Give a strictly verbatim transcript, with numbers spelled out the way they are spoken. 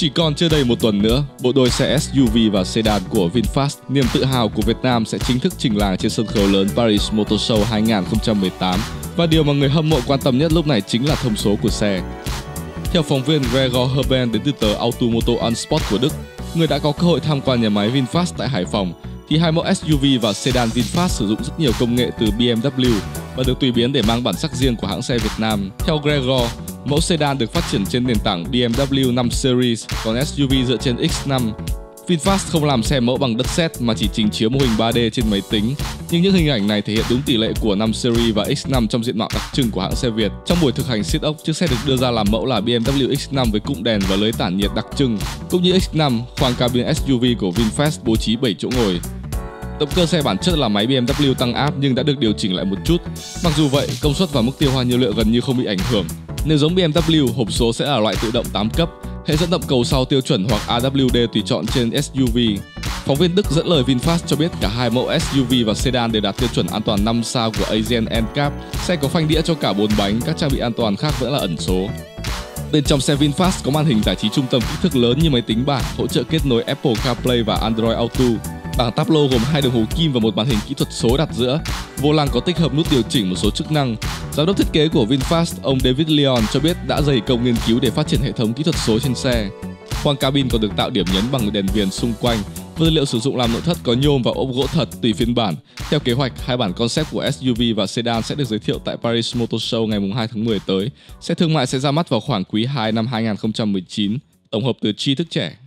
Chỉ còn chưa đầy một tuần nữa, bộ đôi xe ét u vê và sedan của VinFast, niềm tự hào của Việt Nam sẽ chính thức trình làng trên sân khấu lớn Paris Motor Show hai không một tám. Và điều mà người hâm mộ quan tâm nhất lúc này chính là thông số của xe. Theo phóng viên Gregor Herben đến từ tờ Auto Motor und Sport của Đức, người đã có cơ hội tham quan nhà máy VinFast tại Hải Phòng, thì hai mẫu ét u vê và sedan VinFast sử dụng rất nhiều công nghệ từ bê em vê và được tùy biến để mang bản sắc riêng của hãng xe Việt Nam. Theo Gregor, mẫu sedan được phát triển trên nền tảng bê em vê năm Series, còn ét u vê dựa trên X năm. VinFast không làm xe mẫu bằng đất sét mà chỉ trình chiếu mô hình ba D trên máy tính, nhưng những hình ảnh này thể hiện đúng tỷ lệ của năm Series và X năm trong diện mạo đặc trưng của hãng xe Việt. Trong buổi thực hành sit-up, chiếc xe được đưa ra làm mẫu là bê em vê X năm với cụm đèn và lưới tản nhiệt đặc trưng. Cũng như X năm, khoang cabin ét u vê của VinFast bố trí bảy chỗ ngồi. Động cơ xe bản chất là máy bê em vê tăng áp nhưng đã được điều chỉnh lại một chút. Mặc dù vậy, công suất và mức tiêu hao nhiên liệu gần như không bị ảnh hưởng. Nếu giống bê em vê, hộp số sẽ là loại tự động tám cấp, hệ dẫn động cầu sau tiêu chuẩn hoặc a vê đê tùy chọn trên ét u vê. Phóng viên Đức dẫn lời VinFast cho biết cả hai mẫu ét u vê và sedan đều đạt tiêu chuẩn an toàn năm sao của ASEAN en cap. Xe có phanh đĩa cho cả bốn bánh, các trang bị an toàn khác vẫn là ẩn số. Bên trong xe VinFast có màn hình giải trí trung tâm kích thước lớn như máy tính bảng, hỗ trợ kết nối Apple CarPlay và Android Auto. Bảng tablo gồm hai đường hồ kim và một màn hình kỹ thuật số đặt giữa. Vô lăng có tích hợp nút điều chỉnh một số chức năng. Giám đốc thiết kế của VinFast, ông David Lyon cho biết đã dày công nghiên cứu để phát triển hệ thống kỹ thuật số trên xe. Khoang cabin còn được tạo điểm nhấn bằng đèn viền xung quanh. Vật liệu sử dụng làm nội thất có nhôm và ốp gỗ thật tùy phiên bản. Theo kế hoạch, hai bản concept của ét u vê và sedan sẽ được giới thiệu tại Paris Motor Show ngày mùng hai tháng mười tới. Xe thương mại sẽ ra mắt vào khoảng quý hai năm hai nghìn không trăm mười chín. Tổng hợp từ tri thức trẻ.